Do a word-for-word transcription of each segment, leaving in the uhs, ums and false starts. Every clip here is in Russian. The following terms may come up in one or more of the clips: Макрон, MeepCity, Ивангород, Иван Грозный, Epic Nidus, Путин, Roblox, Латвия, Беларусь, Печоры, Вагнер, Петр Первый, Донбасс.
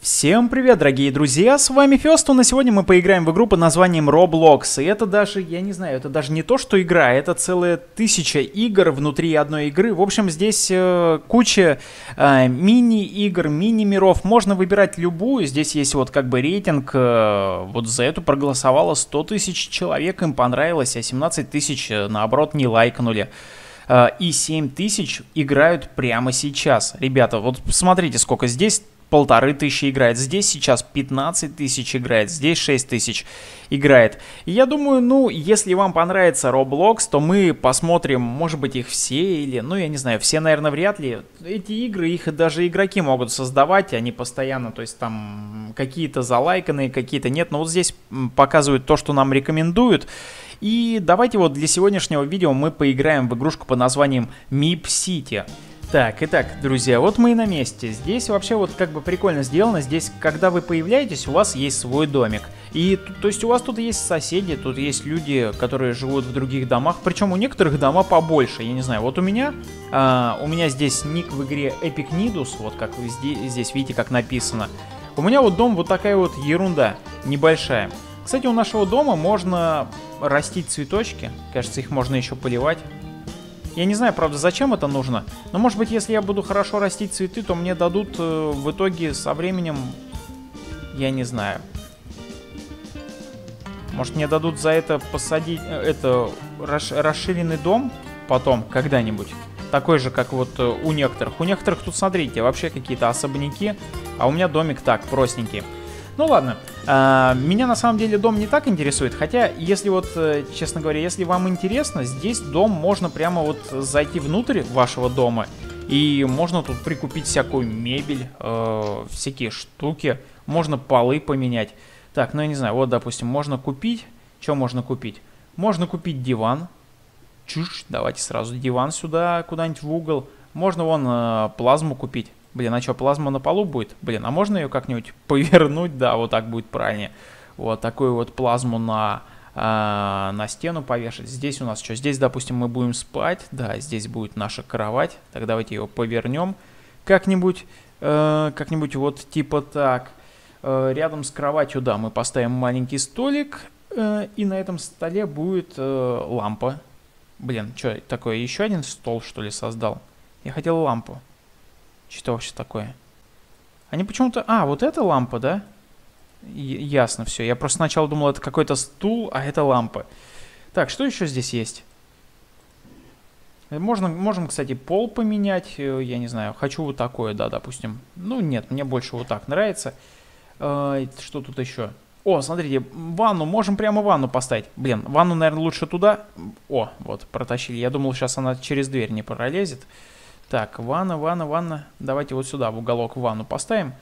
Всем привет, дорогие друзья, с вами Фёстун, и сегодня мы поиграем в игру под названием Roblox. И это даже, я не знаю, это даже не то, что игра, это целая тысяча игр внутри одной игры. В общем, здесь э, куча э, мини-игр, мини-миров, можно выбирать любую. Здесь есть вот как бы рейтинг, э, вот за эту проголосовало сто тысяч человек, им понравилось, а семнадцать тысяч, наоборот, не лайкнули. Э, и семь тысяч играют прямо сейчас. Ребята, вот смотрите, сколько здесь... Полторы тысячи играет. Здесь сейчас пятнадцать тысяч играет. Здесь шесть тысяч играет. И я думаю, ну, если вам понравится Roblox, то мы посмотрим, может быть, их все или... Ну, я не знаю, все, наверное, вряд ли. Эти игры, их даже игроки могут создавать. Они постоянно, то есть там какие-то залайканные, какие-то нет. Но вот здесь показывают то, что нам рекомендуют. И давайте вот для сегодняшнего видео мы поиграем в игрушку под названием MeepCity. Так, итак, друзья, вот мы и на месте. Здесь вообще вот как бы прикольно сделано. Здесь, когда вы появляетесь, у вас есть свой домик. И, то есть, у вас тут есть соседи, тут есть люди, которые живут в других домах. Причем у некоторых дома побольше, я не знаю. Вот у меня, а, у меня здесь ник в игре Epic Nidus, вот как вы здесь, здесь видите, как написано. У меня вот дом вот такая вот ерунда, небольшая. Кстати, у нашего дома можно растить цветочки. Кажется, их можно еще поливать. Я не знаю, правда, зачем это нужно, но, может быть, если я буду хорошо растить цветы, то мне дадут э, в итоге со временем, я не знаю. Может, мне дадут за это посадить, э, это, расширенный дом потом, когда-нибудь. Такой же, как вот э, у некоторых. У некоторых тут, смотрите, вообще какие-то особняки, а у меня домик так, простенький. Ну ладно, меня на самом деле дом не так интересует, хотя, если вот, честно говоря, если вам интересно, здесь дом можно прямо вот зайти внутрь вашего дома, и можно тут прикупить всякую мебель, э, всякие штуки, можно полы поменять. Так, ну я не знаю, вот, допустим, можно купить, что можно купить? Можно купить диван, чушь, давайте сразу диван сюда куда-нибудь в угол, можно вон э, плазму купить. Блин, а что, плазма на полу будет? Блин, а можно ее как-нибудь повернуть? Да, вот так будет правильнее. Вот такую вот плазму на, э, на стену повешать. Здесь у нас что? Здесь, допустим, мы будем спать. Да, здесь будет наша кровать. Так, давайте ее повернем как-нибудь. Э, как-нибудь вот типа так. Э, рядом с кроватью, да, мы поставим маленький столик. Э, и на этом столе будет э, лампа. Блин, что такое? Еще один стол, что ли, создал? Я хотел лампу. Что вообще такое? Они почему-то... А, вот эта лампа, да? Ясно, все. Я просто сначала думал, это какой-то стул, а это лампа. Так, что еще здесь есть? Можно, можем, кстати, пол поменять. Я не знаю, хочу вот такое, да, допустим. Ну, нет, мне больше вот так нравится. Э, что тут еще? О, смотрите, ванну. Можем прямо ванну поставить. Блин, ванну, наверное, лучше туда. О, вот, протащили. Я думал, сейчас она через дверь не пролезет. Так, ванна, ванна, ванна. Давайте вот сюда, в уголок, ванну поставим.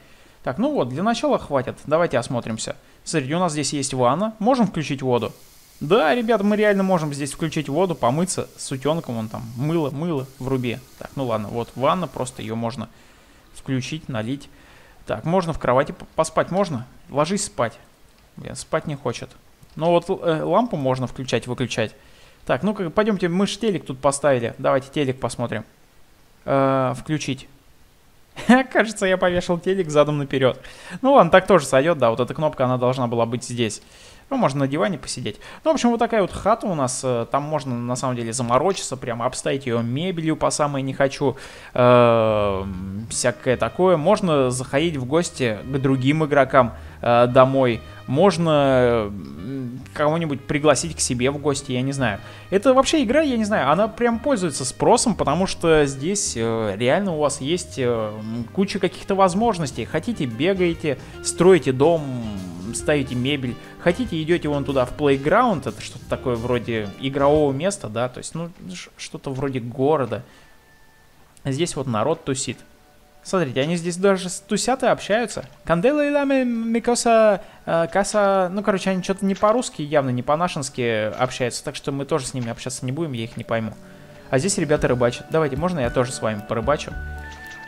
Так, ну вот, для начала хватит. Давайте осмотримся. Смотрите, у нас здесь есть ванна. Можем включить воду? Да, ребят, мы реально можем здесь включить воду, помыться с утенком. Вон там мыло, мыло в рубе. Так, ну ладно, вот ванна, просто ее можно включить, налить. Так, можно в кровати поспать, можно? Ложись спать. Блин, спать не хочет. Но вот э, лампу можно включать, выключать. Так, ну-ка, пойдемте, мы же телек тут поставили. Давайте телек посмотрим. Включить. Кажется, я повешал телек задом наперед. Ну ладно, так тоже сойдет, да, вот эта кнопка, она должна была быть здесь. Ну, можно на диване посидеть. Ну, в общем, вот такая вот хата у нас. Там можно, на самом деле, заморочиться, прямо обставить ее мебелью по самой не хочу. Э-э- всякое такое. Можно заходить в гости к другим игрокам э- домой. Можно кого-нибудь пригласить к себе в гости, я не знаю. Это вообще игра, я не знаю, она прям пользуется спросом, потому что здесь э- реально у вас есть э- куча каких-то возможностей. Хотите, бегаете, строите дом, ставите мебель. Хотите, идете вон туда в плейграунд, это что-то такое вроде игрового места, да, то есть, ну, что-то вроде города. Здесь вот народ тусит. Смотрите, они здесь даже тусят и общаются. Кандела и лами микоса каса... Ну, короче, они что-то не по-русски, явно не по-нашенски общаются, так что мы тоже с ними общаться не будем, я их не пойму. А здесь ребята рыбачат. Давайте, можно я тоже с вами порыбачу?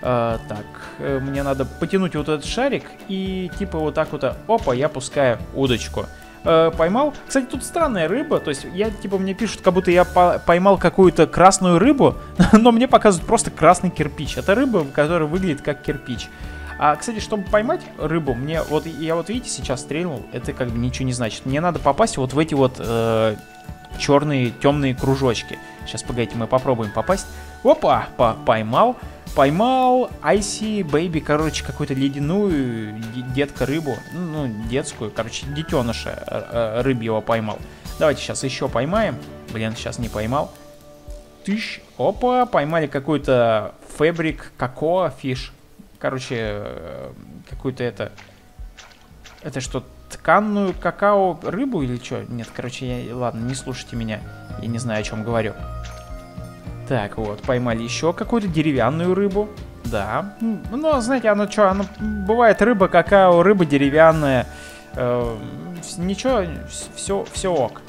Uh, так, uh, мне надо потянуть вот этот шарик и типа вот так вот, опа, я пускаю удочку. uh, Поймал, кстати, тут странная рыба. То есть я, типа, мне пишут, как будто я по поймал какую-то красную рыбу. Но мне показывают просто красный кирпич. Это рыба, которая выглядит как кирпич. А, кстати, чтобы поймать рыбу, мне вот, я вот, видите, сейчас стрельнул, это как бы ничего не значит. Мне надо попасть вот в эти вот э, черные, темные кружочки. Сейчас, погодите, мы попробуем попасть. Опа, по поймал, поймал Icy Baby, короче, какую-то ледяную детка рыбу, ну, детскую, короче, детеныша рыбьего поймал. Давайте сейчас еще поймаем. Блин, сейчас не поймал. Тыщ, опа, поймали какой-то фабрик, какоа, фиш. Короче, какую-то это... Это что, тканную какао рыбу или что? Нет, короче, я... ладно, не слушайте меня. Я не знаю, о чем говорю. Так, вот, поймали еще какую-то деревянную рыбу. Да. Ну, знаете, оно что, оно... Бывает рыба какао, рыба деревянная. Э, ничего, все, все ок.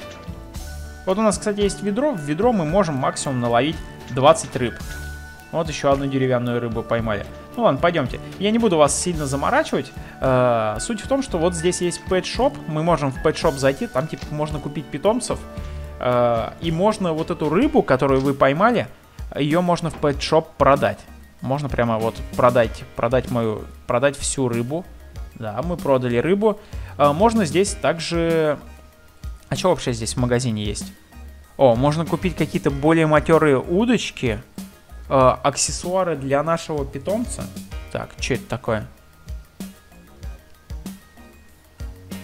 Вот у нас, кстати, есть ведро. В ведро мы можем максимум наловить двадцать рыб. Вот еще одну деревянную рыбу поймали. Ну ладно, пойдемте. Я не буду вас сильно заморачивать. Э-э, суть в том, что вот здесь есть пэт-шоп. Мы можем в пэт-шоп зайти. Там типа можно купить питомцев. Э-э, и можно вот эту рыбу, которую вы поймали, ее можно в пэт-шоп продать. Можно прямо вот продать, продать мою, продать всю рыбу. Да, мы продали рыбу. Э-э, можно здесь также... А что вообще здесь в магазине есть? О, можно купить какие-то более матерые удочки... аксессуары для нашего питомца. Так, что это такое?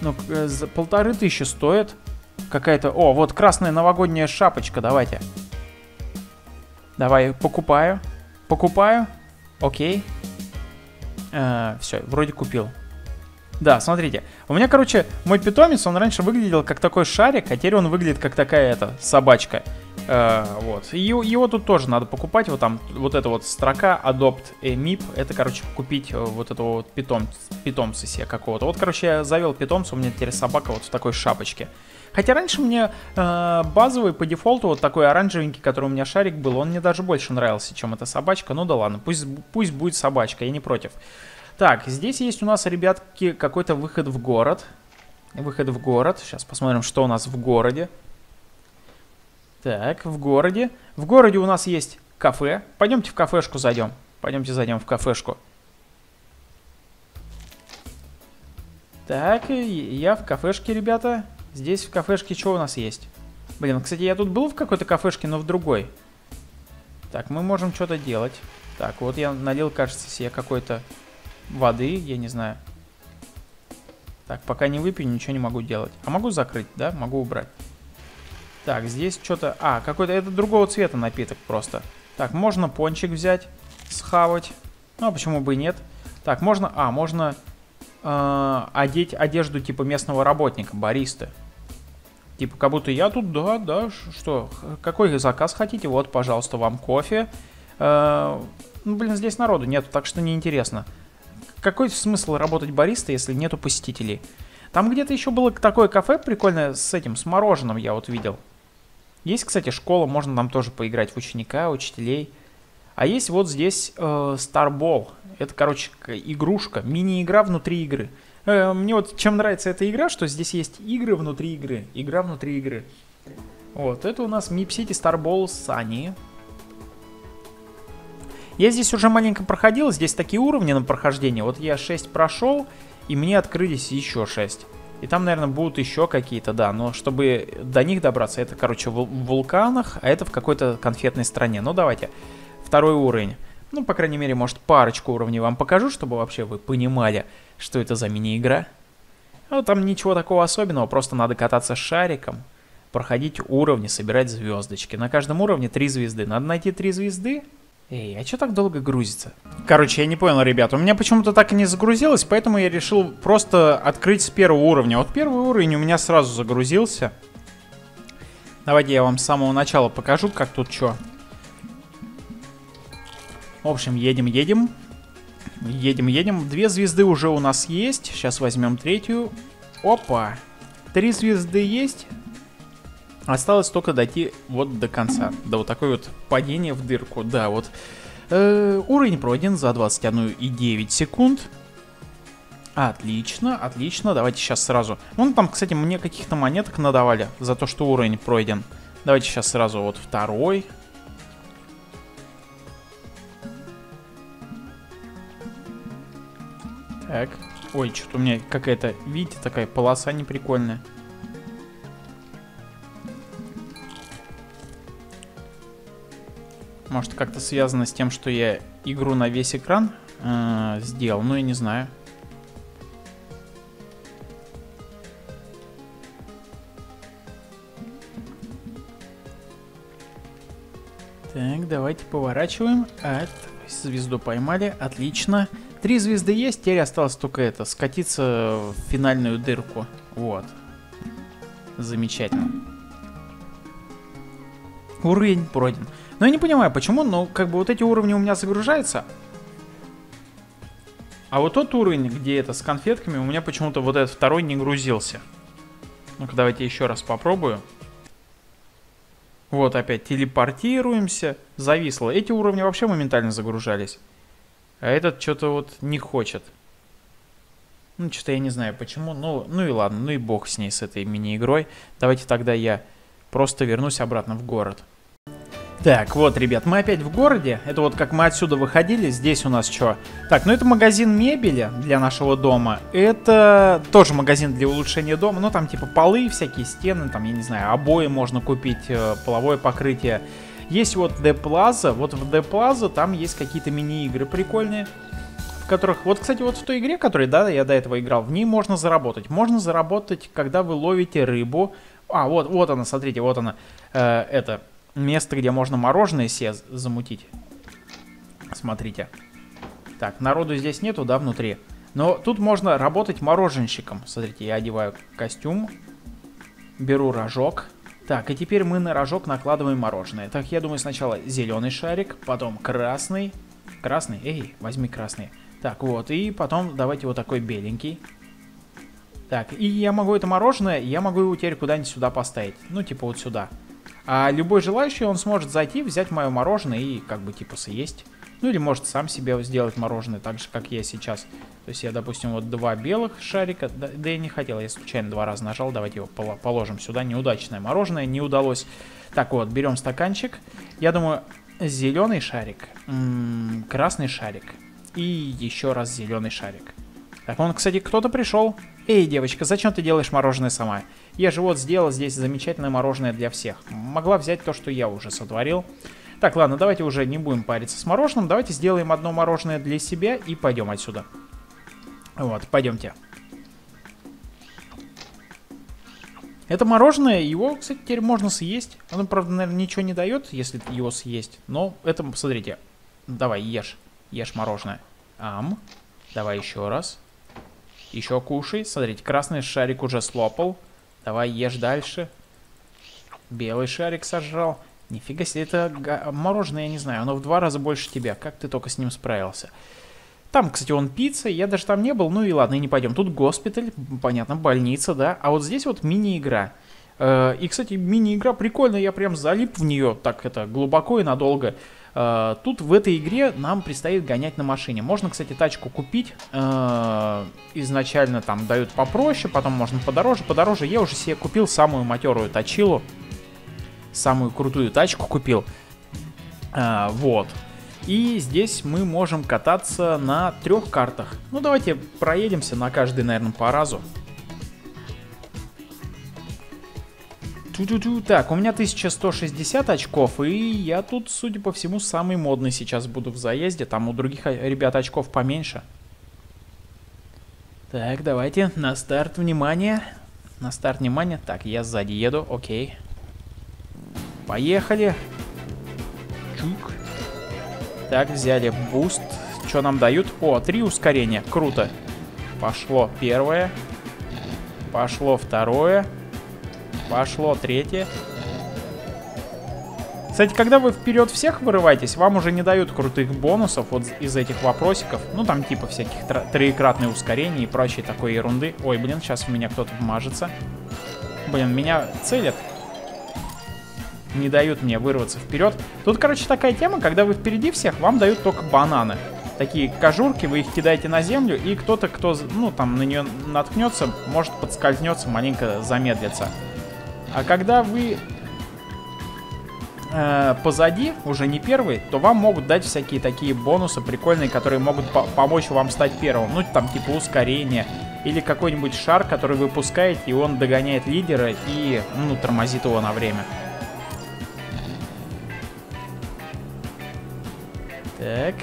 Ну, за полторы тысячи стоит. Какая-то... О, вот красная новогодняя шапочка, давайте. Давай, покупаю. Покупаю. Окей. Э, все, вроде купил. Да, смотрите. У меня, короче, мой питомец, он раньше выглядел как такой шарик, а теперь он выглядит как такая, это, собачка. Uh, вот. И его тут тоже надо покупать. Вот там вот эта вот строка Adopt a Meep. Это, короче, купить вот этого вот питомца, питомца себе какого-то. Вот, короче, я завел питомца, у меня теперь собака вот в такой шапочке. Хотя раньше мне э, базовый по дефолту, вот такой оранжевенький, который у меня шарик был, он мне даже больше нравился, чем эта собачка. Ну да ладно, пусть, пусть будет собачка, я не против. Так, здесь есть у нас, ребятки, какой-то выход в город. Выход в город. Сейчас посмотрим, что у нас в городе. Так, в городе. В городе у нас есть кафе. Пойдемте в кафешку зайдем. Пойдемте зайдем в кафешку. Так, я в кафешке, ребята. Здесь в кафешке что у нас есть? Блин, кстати, я тут был в какой-то кафешке, но в другой. Так, мы можем что-то делать. Так, вот я налил, кажется, себе какой-то воды, я не знаю. Так, пока не выпью, ничего не могу делать. А могу закрыть, да? Могу убрать. Так, здесь что-то... А, какой-то... Это другого цвета напиток просто. Так, можно пончик взять, схавать. Ну, а почему бы и нет? Так, можно... А, можно э, одеть одежду типа местного работника, бариста. Типа, как будто я тут... Да, да, что? Какой заказ хотите? Вот, пожалуйста, вам кофе. Э, ну, блин, здесь народу нету, так что неинтересно. Какой смысл работать бариста, если нету посетителей? Там где-то еще было такое кафе прикольное с этим, с мороженым я вот видел. Есть, кстати, школа, можно там тоже поиграть в ученика, учителей. А есть вот здесь э, Starball. Это, короче, игрушка, мини-игра внутри игры. Э, мне вот чем нравится эта игра, что здесь есть игры внутри игры, игра внутри игры. Вот, это у нас MeepCity Starball Sunny. Я здесь уже маленько проходил, здесь такие уровни на прохождение. Вот я шесть прошел, и мне открылись еще шесть. И там, наверное, будут еще какие-то, да. Но чтобы до них добраться, это, короче, в вулканах, а это в какой-то конфетной стране. Ну, давайте. Второй уровень. Ну, по крайней мере, может, парочку уровней вам покажу, чтобы вообще вы понимали, что это за мини-игра. Ну, там ничего такого особенного, просто надо кататься с шариком, проходить уровни, собирать звездочки. На каждом уровне три звезды. Надо найти три звезды. Эй, а что так долго грузится? Короче, я не понял, ребят, у меня почему-то так и не загрузилось, поэтому я решил просто открыть с первого уровня. Вот первый уровень у меня сразу загрузился. Давайте я вам с самого начала покажу, как тут что. В общем, едем, едем. Едем, едем. Две звезды уже у нас есть. Сейчас возьмем третью. Опа! Три звезды есть. Осталось только дойти вот до конца. Да, вот такое вот падение в дырку. Да, вот. Э-э, уровень пройден за двадцать одну целую девять секунд. Отлично, отлично. Давайте сейчас сразу. Вон там, кстати, мне каких-то монеток надавали за то, что уровень пройден. Давайте сейчас сразу вот второй. Так. Ой, что-то у меня какая-то, видите, такая полоса неприкольная. Может, как-то связано с тем, что я игру на весь экран э, сделал, ну я не знаю. Так, давайте поворачиваем. От, звезду поймали, отлично. Три звезды есть, теперь осталось только это, скатиться в финальную дырку. Вот. Замечательно. Уровень пройден. Но я не понимаю, почему, но как бы вот эти уровни у меня загружаются. А вот тот уровень, где это с конфетками, у меня почему-то вот этот второй не грузился. Ну-ка, давайте еще раз попробую. Вот опять телепортируемся. Зависло. Эти уровни вообще моментально загружались. А этот что-то вот не хочет. Ну, что-то я не знаю почему. Ну, ну и ладно, ну и бог с ней, с этой мини-игрой. Давайте тогда я просто вернусь обратно в город. Так, вот, ребят, мы опять в городе. Это вот как мы отсюда выходили. Здесь у нас что? Так, ну это магазин мебели для нашего дома. Это тоже магазин для улучшения дома. Ну там типа полы, всякие стены, там, я не знаю, обои можно купить, половое покрытие. Есть вот Д-Плаза. Вот в Д-Плаза там есть какие-то мини-игры прикольные, в которых... Вот, кстати, вот в той игре, которой, да, я до этого играл, в ней можно заработать. Можно заработать, когда вы ловите рыбу. А, вот, вот она, смотрите, вот она. Э, это... Место, где можно мороженое себе замутить. Смотрите. Так, народу здесь нету, да, внутри. Но тут можно работать мороженщиком. Смотрите, я одеваю костюм. Беру рожок. Так, и теперь мы на рожок накладываем мороженое. Так, я думаю, сначала зеленый шарик, потом красный. Красный? Эй, возьми красный. Так, вот, и потом давайте вот такой беленький. Так, и я могу это мороженое, я могу его теперь куда-нибудь сюда поставить. Ну, типа вот сюда. А любой желающий, он сможет зайти, взять мое мороженое и как бы типа съесть. Ну или может сам себе сделать мороженое, так же, как я сейчас. То есть я, допустим, вот два белых шарика. Да, да я не хотел, я случайно два раза нажал. Давайте его положим сюда. Неудачное мороженое, не удалось. Так вот, берем стаканчик. Я думаю, зеленый шарик, м-м, красный шарик и еще раз зеленый шарик. Так, он, кстати, кто-то пришел. Эй, девочка, зачем ты делаешь мороженое сама? Я же вот сделал здесь замечательное мороженое для всех. Могла взять то, что я уже сотворил. Так, ладно, давайте уже не будем париться с мороженым. Давайте сделаем одно мороженое для себя и пойдем отсюда. Вот, пойдемте. Это мороженое, его, кстати, теперь можно съесть. Оно, правда, наверное, ничего не дает, если его съесть. Но это, смотрите. Давай, ешь. Ешь мороженое. Ам. Давай еще раз. Еще кушай. Смотрите, красный шарик уже слопал. Давай, ешь дальше. Белый шарик сожрал. Нифига себе, это мороженое, я не знаю. Оно в два раза больше тебя. Как ты только с ним справился? Там, кстати, он пицца. Я даже там не был. Ну и ладно, и не пойдем. Тут госпиталь, понятно, больница, да. А вот здесь вот мини-игра. И, кстати, мини-игра прикольная. Я прям залип в нее так это глубоко и надолго. Тут в этой игре нам предстоит гонять на машине. Можно, кстати, тачку купить. Изначально там дают попроще, потом можно подороже. Подороже я уже себе купил самую матерую тачилу. Самую крутую тачку купил. Вот. И здесь мы можем кататься на трех картах. Ну, давайте проедемся на каждый, наверное, по разу. Так, у меня тысяча сто шестьдесят очков, и я тут, судя по всему, самый модный сейчас буду в заезде. Там у других ребят очков поменьше. Так, давайте, на старт, внимание. На старт, внимание. Так, я сзади еду, окей. Поехали. Чук. Так, взяли буст. Что нам дают? О, три ускорения, круто. Пошло первое. Пошло второе. Пошло третье. Кстати, когда вы вперед всех вырываетесь, вам уже не дают крутых бонусов вот из этих вопросиков. Ну, там типа всяких троекратных ускорений и прочей такой ерунды. Ой, блин, сейчас в меня кто-то вмажется. Блин, меня целят. Не дают мне вырваться вперед. Тут, короче, такая тема, когда вы впереди всех, вам дают только бананы. Такие кожурки, вы их кидаете на землю, и кто-то, кто, ну, там на нее наткнется, может подскользнется, маленько замедлится. А когда вы э, позади, уже не первый, то вам могут дать всякие такие бонусы прикольные, которые могут по помочь вам стать первым. Ну, там типа ускорение или какой-нибудь шар, который вы пускаете, и он догоняет лидера и, ну, тормозит его на время. Так.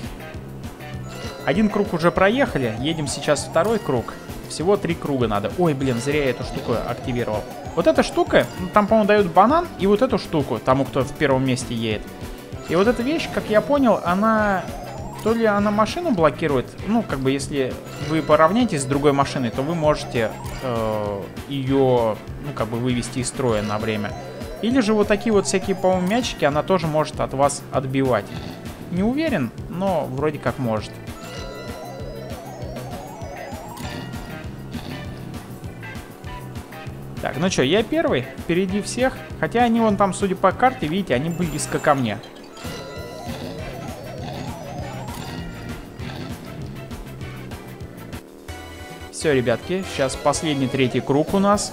Один круг уже проехали. Едем сейчас второй круг. Всего три круга надо. Ой, блин, зря я эту штуку активировал. Вот эта штука, ну, там, по-моему, дают банан. И вот эту штуку, тому, кто в первом месте едет. И вот эта вещь, как я понял, она... То ли она машину блокирует. Ну, как бы, если вы поравняетесь с другой машиной, то вы можете э, ее, ну, как бы, вывести из строя на время. Или же вот такие вот всякие, по-моему, мячики она тоже может от вас отбивать. Не уверен, но вроде как может. Так, ну что, я первый, впереди всех. Хотя они вон там, судя по карте, видите, они близко ко мне. Все, ребятки, сейчас последний третий круг у нас.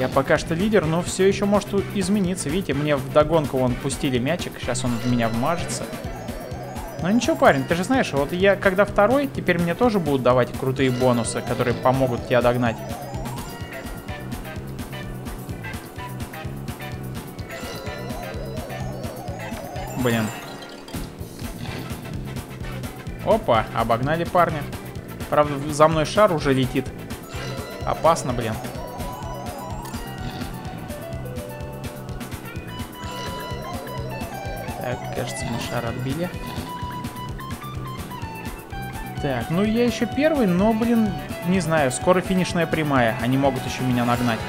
Я пока что лидер, но все еще может измениться. Видите, мне вдогонку вон пустили мячик, сейчас он в меня вмажется. Ну ничего, парень, ты же знаешь, вот я когда второй, теперь мне тоже будут давать крутые бонусы, которые помогут тебя догнать. Блин. Опа, обогнали парня. Правда, за мной шар уже летит. Опасно, блин. Так, кажется, мы шар отбили. Так, ну я еще первый, но, блин, не знаю, скоро финишная прямая. Они могут еще меня нагнать.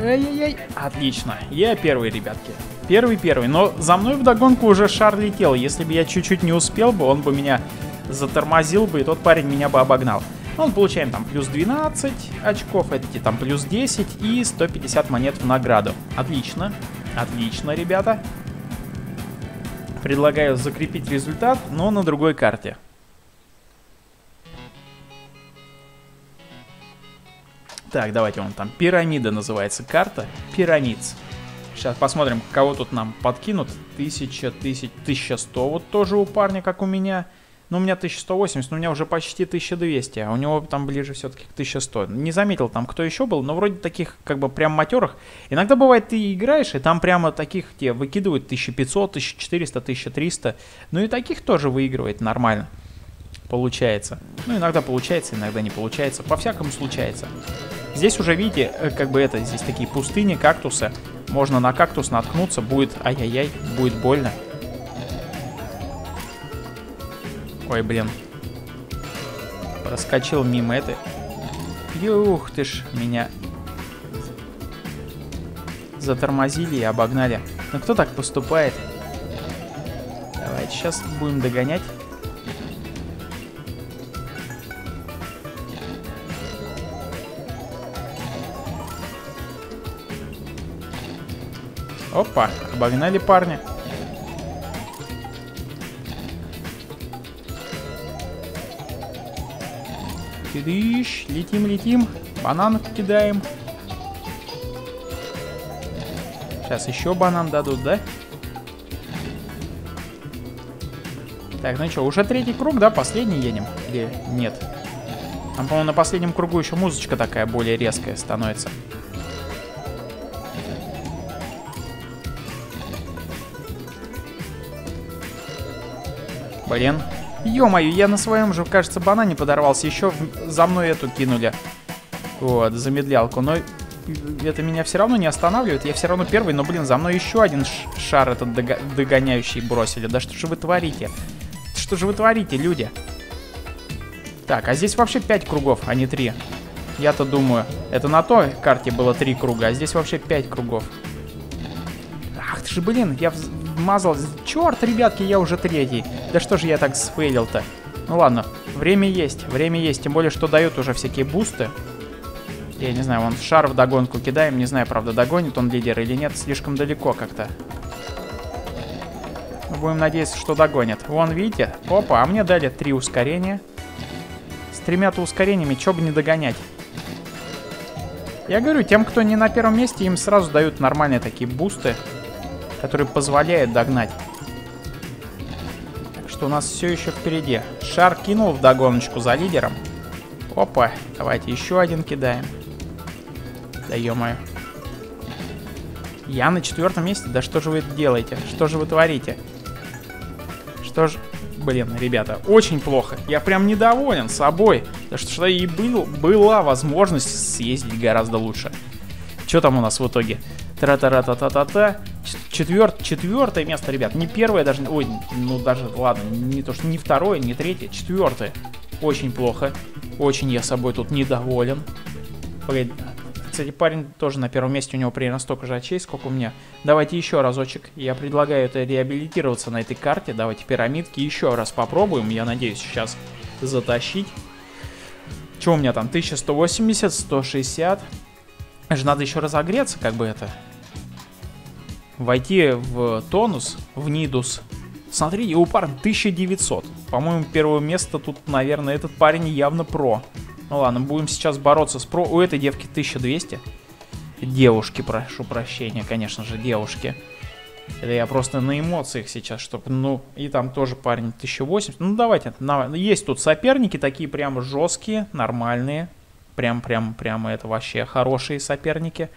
Ай-яй-яй. Отлично. Я первый, ребятки. Первый-первый. Но за мной вдогонку уже шар летел. Если бы я чуть-чуть не успел бы, он бы меня затормозил бы, и тот парень меня бы обогнал. Ну, получаем там плюс двенадцать очков, эти там плюс десять и сто пятьдесят монет в награду. Отлично. Отлично, ребята. Предлагаю закрепить результат, но на другой карте. Так, давайте вон там. Пирамида называется карта. Пирамидс. Сейчас посмотрим, кого тут нам подкинут. тысяча, тысяча, тысяча сто. Вот тоже у парня, как у меня. Ну, у меня тысяча сто восемьдесят, но у меня уже почти тысяча двести. А у него там ближе все-таки к тысяче сто. Не заметил там, кто еще был, но вроде таких, как бы, прям матерых. Иногда бывает, ты играешь, и там прямо таких тебе выкидывают тысяча пятьсот, тысяча четыреста, тысяча триста. Ну, и таких тоже выигрывает нормально. Получается. Ну, иногда получается, иногда не получается. По-всякому случается. Здесь уже, видите, как бы это, здесь такие пустыни, кактусы. Можно на кактус наткнуться, будет, ай-яй-яй, будет больно. Ой, блин. Проскочил мимо этой. Юх ты ж, меня затормозили и обогнали. Ну, кто так поступает? Давайте сейчас будем догонять. Опа, обогнали парня. Кидыш, летим, летим. Банан кидаем. Сейчас еще банан дадут, да? Так, ну что, уже третий круг, да? Последний едем? Или нет? Там, по-моему, на последнем кругу еще музычка такая более резкая становится. Блин. Ё-моё, я на своем же, кажется, банане подорвался. Еще в... за мной эту кинули. Вот, замедлялку. Но это меня все равно не останавливает. Я все равно первый, но, блин, за мной еще один шар этот дог... догоняющий бросили. Да что же вы творите? Что же вы творите, люди? Так, а здесь вообще пять кругов, а не три. Я-то думаю, это на той карте было три круга, а здесь вообще пять кругов. Ах ты же, блин, я... мазал. Черт, ребятки, я уже третий. Да что же я так сфейлил-то? Ну ладно, время есть, время есть. Тем более, что дают уже всякие бусты. Я не знаю, вон шар вдогонку кидаем. Не знаю, правда, догонит он лидер или нет. Слишком далеко как-то. Будем надеяться, что догонит. Вон, видите? Опа, а мне дали три ускорения. С тремя-то ускорениями, чё бы не догонять. Я говорю, тем, кто не на первом месте, им сразу дают нормальные такие бусты, которые позволяют догнать. Так что у нас все еще впереди. Шар кинул вдогоночку за лидером. Опа, давайте еще один кидаем. Да ё-моё. Я на четвертом месте? Да что же вы делаете? Что же вы творите? Что же... Блин, ребята, очень плохо. Я прям недоволен собой. Да что, что и был, была возможность съездить гораздо лучше. Что там у нас в итоге? Тра-та-ра-та-та-та-та. Четвер... Четвертое место, ребят. Не первое даже... Ой, ну даже, ладно. Не то, что не второе, не третье. Четвертое. Очень плохо. Очень я собой тут недоволен. Погоди. Кстати, парень тоже на первом месте, у него примерно столько же очей, сколько у меня. Давайте еще разочек. Я предлагаю это реабилитироваться на этой карте. Давайте пирамидки еще раз попробуем. Я надеюсь сейчас затащить. Че у меня там? тысяча сто восемьдесят, сто шестьдесят. Же надо еще разогреться, как бы это. Войти в тонус, в нидус. Смотри, у парня тысяча девятьсот. По-моему, первое место тут, наверное, этот парень явно про. Ну ладно, будем сейчас бороться с про... У этой девки тысяча двести. Девушки, прошу прощения, конечно же, девушки. Это я просто на эмоциях сейчас, чтобы... Ну, и там тоже парень тысяча восемьдесят. Ну, давайте. На... Есть тут соперники такие прям жесткие, нормальные. Прям-прям-прям это вообще хорошие соперники.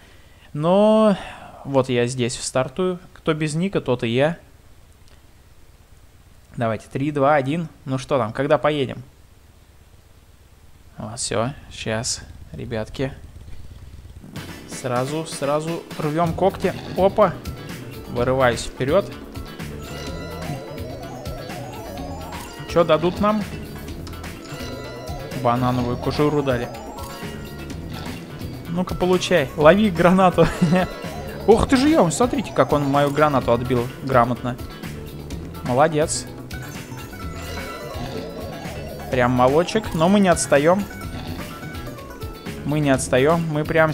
Но вот я здесь стартую. Кто без ника, тот и я. Давайте, три, два, один. Ну что там, когда поедем? Вот, все, сейчас, ребятки. Сразу, сразу рвем когти. Опа! Вырываюсь вперед. Что дадут нам? Банановую кожуру дали. Ну-ка, получай. Лови гранату. Ух ты же я, смотрите, как он мою гранату отбил грамотно. Молодец. Прям молочек, но мы не отстаем. Мы не отстаем. Мы прям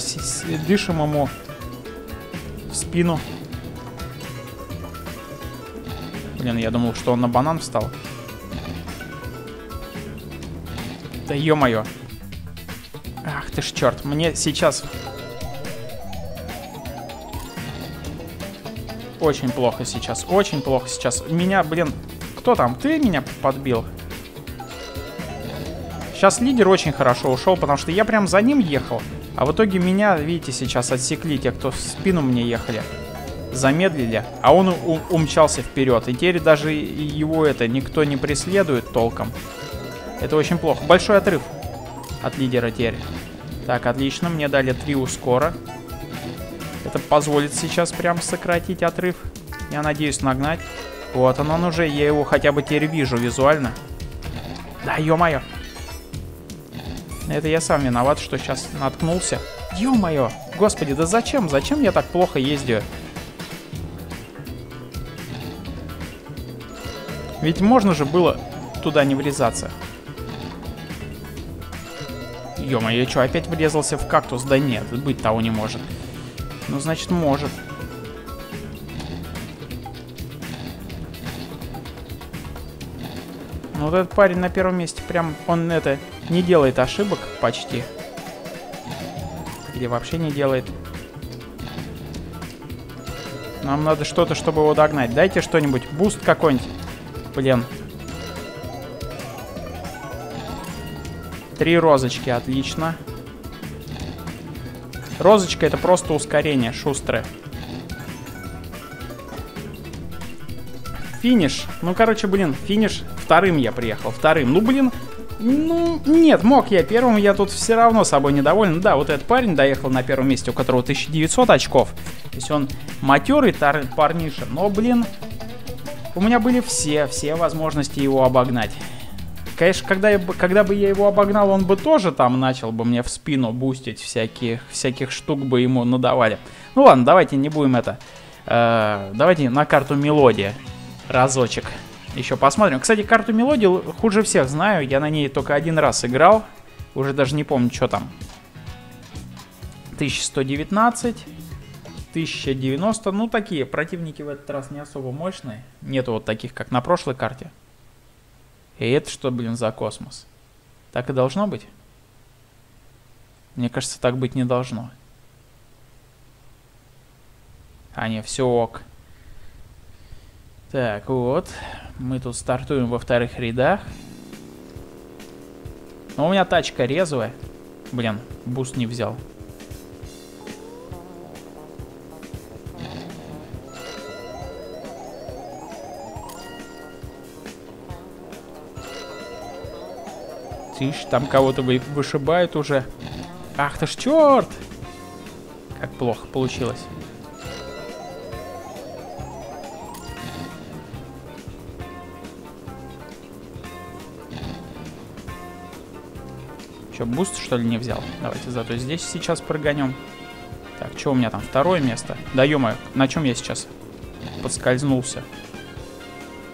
дышим ему в спину. Блин, я думал, что он на банан встал. Да ё-моё. Ах ты ж черт, мне сейчас... Очень плохо сейчас, очень плохо сейчас. Меня, блин... Кто там? Ты меня подбил? Сейчас лидер очень хорошо ушел, потому что я прям за ним ехал. А в итоге меня, видите, сейчас отсекли те, кто в спину мне ехали. Замедлили. А он умчался вперед. И теперь даже его это никто не преследует толком. Это очень плохо. Большой отрыв от лидера теперь. Так, отлично. Мне дали три ускора. Это позволит сейчас прям сократить отрыв. Я надеюсь нагнать. Вот он, он уже. Я его хотя бы теперь вижу визуально. Да, ё-моё. Это я сам виноват, что сейчас наткнулся. Ё-моё! Господи, да зачем? Зачем я так плохо ездил? Ведь можно же было туда не врезаться. Ё-моё, я чё, опять врезался в кактус? Да нет, быть того не может. Ну, значит, может. Ну, вот этот парень на первом месте прям, он это... Не делает ошибок почти. Или вообще не делает. Нам надо что-то, чтобы его догнать. Дайте что-нибудь. Буст какой-нибудь. Блин. Три розочки. Отлично. Розочка — это просто ускорение. Шустрое. Финиш. Ну, короче, блин, финиш. Вторым я приехал. Вторым. Ну, блин. Ну, нет, мог я первым, я тут все равно собой недоволен. Да, вот этот парень доехал на первом месте, у которого тысяча девятьсот очков. То есть он матерый парниша, но, блин, у меня были все, все возможности его обогнать. Конечно, когда, я, когда бы я его обогнал, он бы тоже там начал бы мне в спину бустить всяких, всяких штук бы ему надавали. Ну ладно, давайте не будем это... Э, давайте на карту мелодия разочек. Еще посмотрим. Кстати, карту мелодию хуже всех знаю. Я на ней только один раз играл. Уже даже не помню, что там. тысяча сто девятнадцать. тысяча девяносто. Ну, такие противники в этот раз не особо мощные. Нету вот таких, как на прошлой карте. И это что, блин, за космос? Так и должно быть? Мне кажется, так быть не должно. А не, все ок. Так, вот. Мы тут стартуем во вторых рядах. Но у меня тачка резвая. Блин, буст не взял. Тишь, там кого-то вы, вышибает уже. Ах ты ж черт! Как плохо получилось. Че, буст, что ли, не взял? Давайте зато здесь сейчас прогонем. Так, что у меня там? Второе место. Да ё-моё, на чем я сейчас подскользнулся?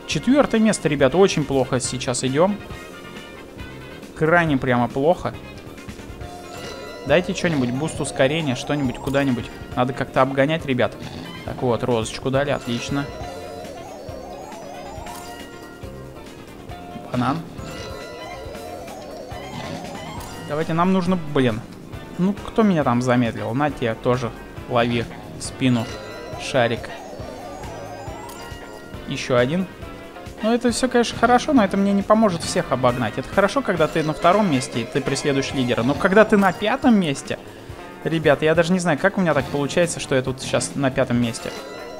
Четвертое место, ребята, очень плохо сейчас идем. Крайне прямо плохо. Дайте что-нибудь, буст ускорения, что-нибудь куда-нибудь. Надо как-то обгонять, ребят. Так вот, розочку дали, отлично. Банан. Давайте, нам нужно, блин. Ну, кто меня там замедлил? На тебя тоже лови в спину шарик. Еще один. Ну, это все, конечно, хорошо, но это мне не поможет всех обогнать. Это хорошо, когда ты на втором месте, и ты преследуешь лидера. Но когда ты на пятом месте... Ребята, я даже не знаю, как у меня так получается, что я тут сейчас на пятом месте.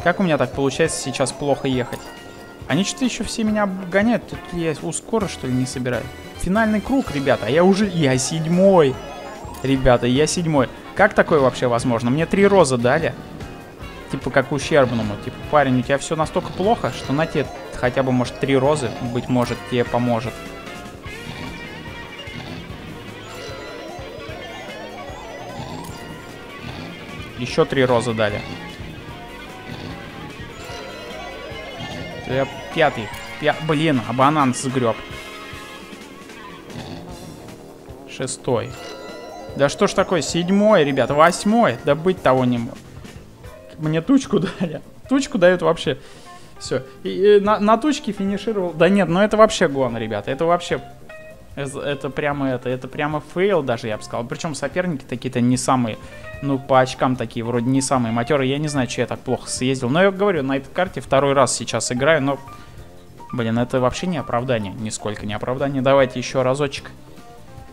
Как у меня так получается сейчас плохо ехать? Они что-то еще все меня обгоняют. Тут я ускорю, что ли, не собираю? Финальный круг, ребята. А я уже... Я седьмой. Ребята, я седьмой. Как такое вообще возможно? Мне три розы дали. Типа как ущербному. Типа, парень, у тебя все настолько плохо, что на тебе... Хотя бы, может, три розы, быть может, тебе поможет. Еще три розы дали. Я пятый. Я, блин, а банан сгреб. Шестой. Да что ж такое, седьмой, ребят, восьмой. Да быть того не может. Мне тучку дали. Тучку дают вообще... Все, и, и на, на тучке финишировал. Да нет, ну это вообще гон, ребята. Это вообще, это, это прямо это, это прямо фейл даже, я бы сказал. Причем соперники такие-то не самые, ну по очкам такие, вроде не самые матерые. Я не знаю, что я так плохо съездил. Но я говорю, на этой карте второй раз сейчас играю, но, блин, это вообще не оправдание. Нисколько не оправдание. Давайте еще разочек.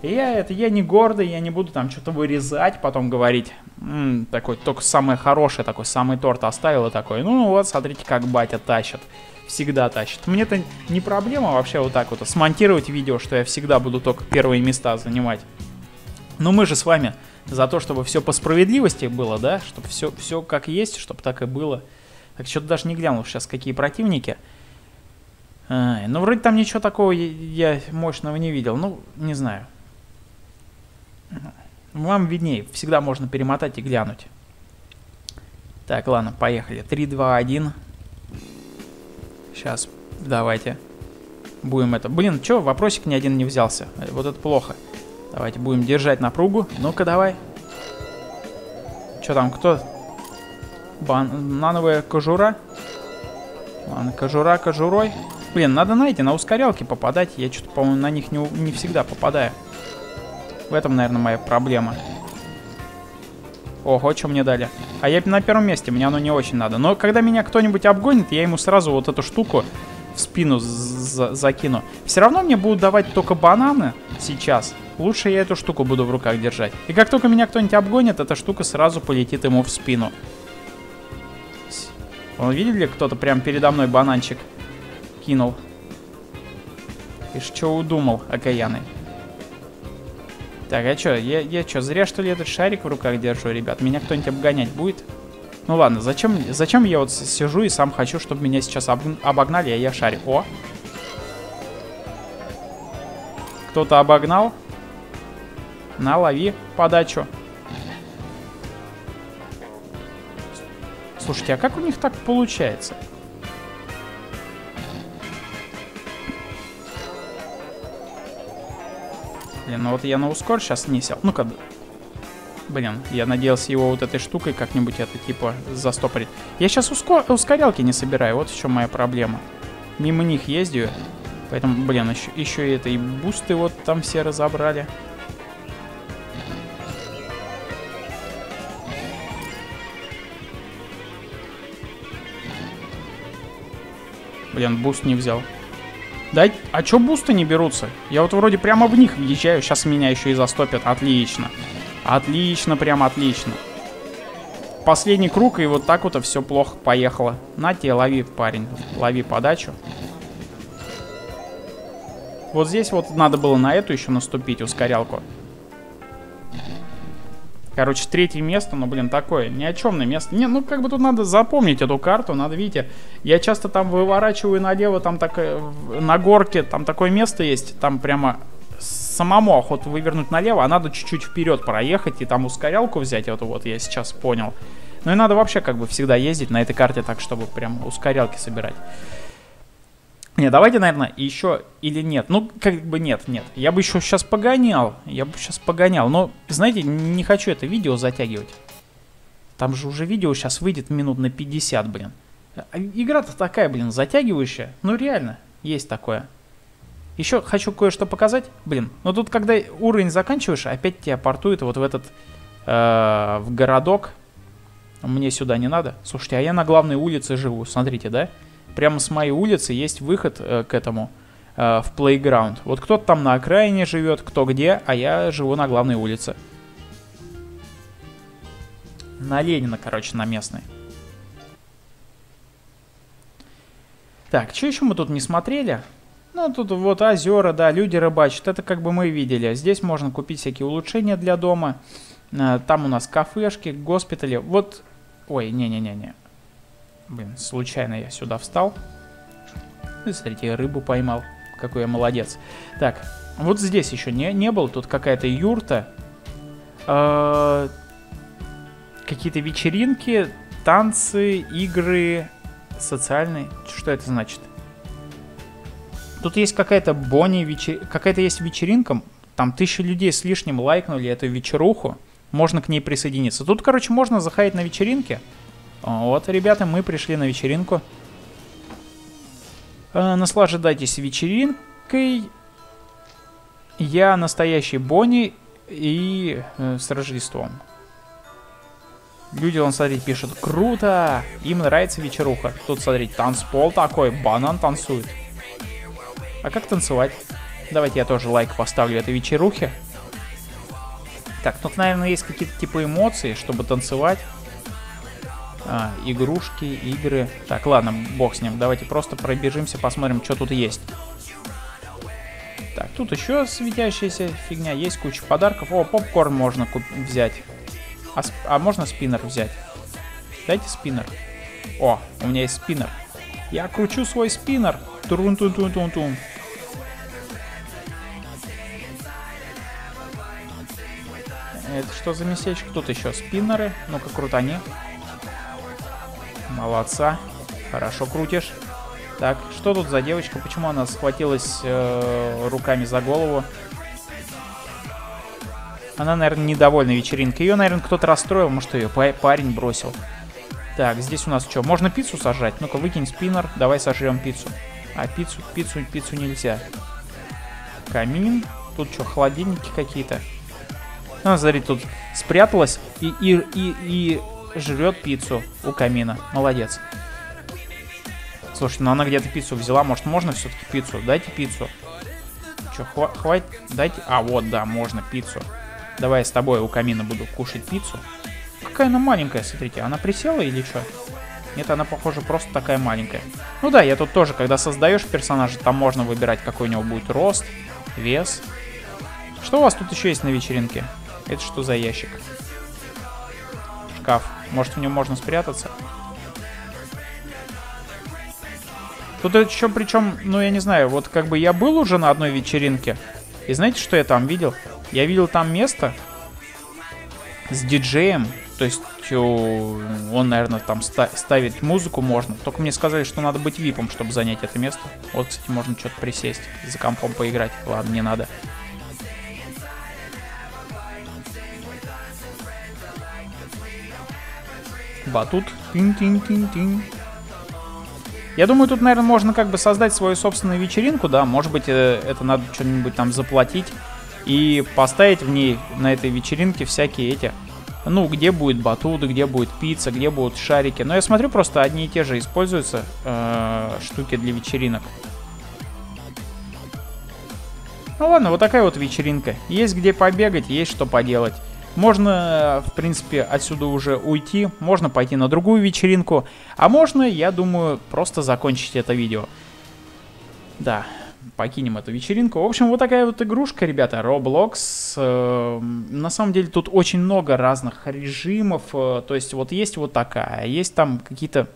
Я это, я не гордый, я не буду там что-то вырезать, потом говорить. М-м, такой, только самое хорошее, такой, самый торт оставил и такой. Ну, ну вот, смотрите, как батя тащит. Всегда тащит. Мне-то не проблема вообще вот так вот смонтировать видео, что я всегда буду только первые места занимать. Но мы же с вами за то, чтобы все по справедливости было, да? Чтобы все, все как есть, чтобы так и было. Так, что-то даже не глянул сейчас, какие противники. А, ну, вроде там ничего такого я мощного не видел. Ну, не знаю. Вам виднее, всегда можно перемотать и глянуть. Так, ладно, поехали. три, два, один. Сейчас, давайте. Будем это... Блин, что, вопросик ни один не взялся. Вот это плохо. Давайте будем держать напругу. Ну-ка, давай. Что там, кто? Банановая кожура. Ладно, кожура кожурой. Блин, надо, знаете, на ускорялки попадать. Я что-то, по-моему, на них не, не всегда попадаю. В этом, наверное, моя проблема. Ого, что мне дали. А я на первом месте, мне оно не очень надо. Но когда меня кто-нибудь обгонит, я ему сразу вот эту штуку в спину закину. Все равно мне будут давать только бананы сейчас. Лучше я эту штуку буду в руках держать. И как только меня кто-нибудь обгонит, эта штука сразу полетит ему в спину. Вон, видели, кто-то прям передо мной бананчик кинул. И что удумал, окаянный. Так, а что, я, я что, зря что ли этот шарик в руках держу, ребят? Меня кто-нибудь обгонять будет? Ну ладно, зачем, зачем я вот сижу и сам хочу, чтобы меня сейчас обогнали, а я шарик? О! Кто-то обогнал. На, лови подачу. Слушайте, а как у них так получается? Блин, ну вот я на ускор сейчас не сел. Ну-ка. Блин, я надеялся его вот этой штукой как-нибудь это типа застопорить. Я сейчас ускор... ускорялки не собираю. Вот в чем моя проблема. Мимо них ездию. Поэтому, блин, еще, еще и это и бусты вот там все разобрали. Блин, буст не взял. Дай... А чё бусты не берутся? Я вот вроде прямо в них въезжаю. Сейчас меня еще и застопят. Отлично. Отлично, прям отлично. Последний круг, и вот так вот все плохо поехало. На тебе, лови, парень. Лови подачу. Вот здесь вот надо было на эту еще наступить, ускорялку. Короче, третье место, но, блин, такое, ни о чемное место. Не, ну, как бы тут надо запомнить эту карту, надо, видите, я часто там выворачиваю налево, там так, на горке, там такое место есть, там прямо самому охота вывернуть налево, а надо чуть-чуть вперед проехать и там ускорялку взять, вот, вот я сейчас понял. Ну и надо вообще как бы всегда ездить на этой карте так, чтобы прям ускорялки собирать. Не, давайте, наверное, еще или нет. Ну, как бы нет, нет. Я бы еще сейчас погонял. Я бы сейчас погонял. Но, знаете, не хочу это видео затягивать. Там же уже видео сейчас выйдет минут на пятьдесят, блин. Игра-то такая, блин, затягивающая. Ну, реально, есть такое. Еще хочу кое-что показать. Блин, но тут, когда уровень заканчиваешь, опять тебя портует вот в этот, э, в городок. Мне сюда не надо. Слушайте, а я на главной улице живу, смотрите, да? Прямо с моей улицы есть выход э, к этому, э, в плейграунд. Вот кто-то там на окраине живет, кто где, а я живу на главной улице. На Ленина, короче, на местной. Так, что еще мы тут не смотрели? Ну, тут вот озера, да, люди рыбачат, это как бы мы видели. Здесь можно купить всякие улучшения для дома. Э, там у нас кафешки, госпитали. Вот, ой, не-не-не-не. Блин, случайно я сюда встал. И, смотрите, я рыбу поймал. Какой я молодец. Так, вот здесь еще не, не был. Тут какая-то юрта. Э-э- какие-то вечеринки, танцы, игры, социальные. Что это значит? Тут есть какая-то Бонни вечер... Какая-то есть вечеринка. Там тысяча людей с лишним лайкнули эту вечеруху. Можно к ней присоединиться. Тут, короче, можно заходить на вечеринки. Вот, ребята, мы пришли на вечеринку. Э, наслаждайтесь вечеринкой. Я настоящий Бонни и э, с Рождеством. Люди, вон, смотрите, пишут, круто, им нравится вечеруха. Тут, смотрите, танцпол такой, банан танцует. А как танцевать? Давайте я тоже лайк поставлю этой вечерухе. Так, тут, наверное, есть какие-то типа эмоции, чтобы танцевать. А, игрушки, игры. Так, ладно, бог с ним. Давайте просто пробежимся, посмотрим, что тут есть. Так, тут еще светящаяся фигня. Есть куча подарков. О, попкорн можно взять. А, а можно спиннер взять? Дайте спиннер. О, у меня есть спиннер. Я кручу свой спиннер. Турун-тун-тун-тун-тун. Это что за местечко? Тут еще спиннеры. Ну-ка, крутани. Молодца. Хорошо крутишь. Так, что тут за девочка? Почему она схватилась э, руками за голову? Она, наверное, недовольна вечеринкой. Ее, наверное, кто-то расстроил. Может, ее парень бросил. Так, здесь у нас что? Можно пиццу сожрать? Ну-ка, выкинь спиннер. Давай сожрем пиццу. А пиццу, пиццу, пиццу нельзя. Камин. Тут что, холодильники какие-то? Она, смотри, тут спряталась и... и, и, и... жрет пиццу у камина. Молодец. Слушай, ну она где-то пиццу взяла. Может, можно все-таки пиццу? Дайте пиццу. Че, хва- хватит? Дайте... А, вот, да, можно пиццу. Давай я с тобой у камина буду кушать пиццу. Какая она маленькая, смотрите. Она присела или что? Нет, она, похоже, просто такая маленькая. Ну да, я тут тоже, когда создаешь персонажа, там можно выбирать, какой у него будет рост, вес. Что у вас тут еще есть на вечеринке? Это что за ящик? Шкаф. Может, в нем можно спрятаться? Тут еще причем, ну, я не знаю, вот как бы я был уже на одной вечеринке. И знаете, что я там видел? Я видел там место с диджеем. То есть он, наверное, там ставить музыку можно. Только мне сказали, что надо быть випом, чтобы занять это место. Вот, кстати, можно что-то присесть, за компом поиграть. Ладно, не надо. Батут. Тин-тин-тин-тин. Я думаю, тут, наверное, можно как бы создать свою собственную вечеринку, да. Может быть, это надо что-нибудь там заплатить и поставить в ней, на этой вечеринке, всякие эти ну, где будет батут, где будет пицца, где будут шарики. Но я смотрю, просто одни и те же используются э, штуки для вечеринок. Ну ладно, вот такая вот вечеринка. Есть где побегать, есть что поделать. Можно, в принципе, отсюда уже уйти, можно пойти на другую вечеринку. А можно, я думаю, просто закончить это видео. Да, покинем эту вечеринку. В общем, вот такая вот игрушка, ребята, Roblox. На самом деле тут очень много разных режимов. То есть вот есть вот такая, есть там какие-то...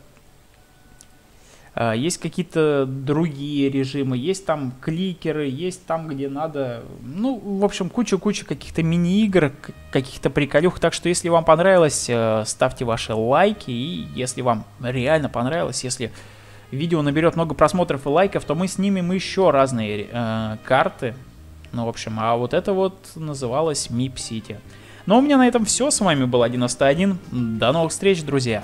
Есть какие-то другие режимы, есть там кликеры, есть там, где надо... Ну, в общем, куча-куча каких-то мини-игр, каких-то приколюх. Так что, если вам понравилось, ставьте ваши лайки. И если вам реально понравилось, если видео наберет много просмотров и лайков, то мы снимем еще разные э, карты. Ну, в общем, а вот это вот называлось MeepCity. Ну, у меня на этом все. С вами был один точка один. До новых встреч, друзья!